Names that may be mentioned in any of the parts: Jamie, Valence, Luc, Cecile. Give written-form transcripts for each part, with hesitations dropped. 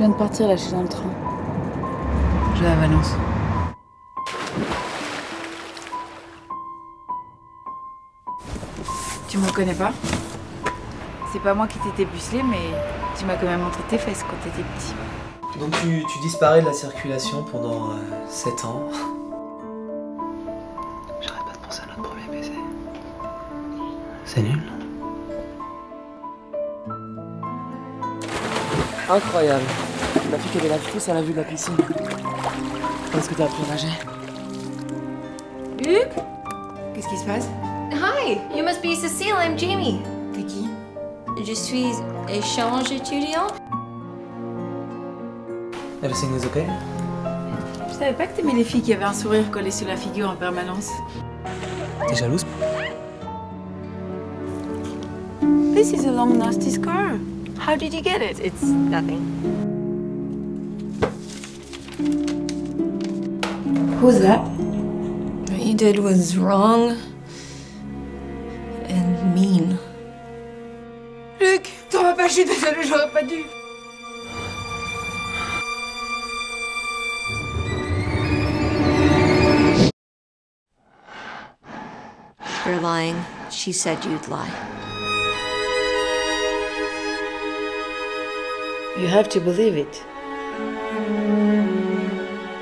Je viens de partir, là, je suis dans le train. Je vais à Valence. Tu me reconnais pas? C'est pas moi qui t'étais pucelé, mais tu m'as quand même montré tes fesses quand t'étais petit. Donc tu disparais de la circulation pendant 7 ans. J'arrête pas de penser à notre premier baiser. C'est nul. Incroyable. La fille qui avait la frousse à la vue de la piscine. Est-ce que t'as appris à nager? Luc? Qu'est-ce qui se passe? Hi, you must be Cecile, I'm Jamie. T'es qui? Je suis échange étudiant. Everything is okay? Je savais pas que t'aimais les filles qui avaient un sourire collé sur la figure en permanence. T'es jalouse? This is a long nasty scar. How did you get it? It's nothing. Who's that? What you did was wrong and mean. Luc, t'en vas pas, je suis désolée, j'aurais pas dû. You're lying. She said you'd lie. You have to believe it.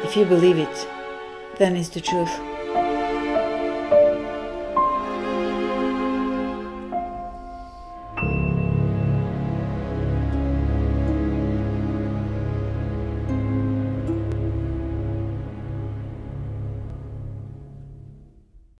If you believe it, then it's the truth.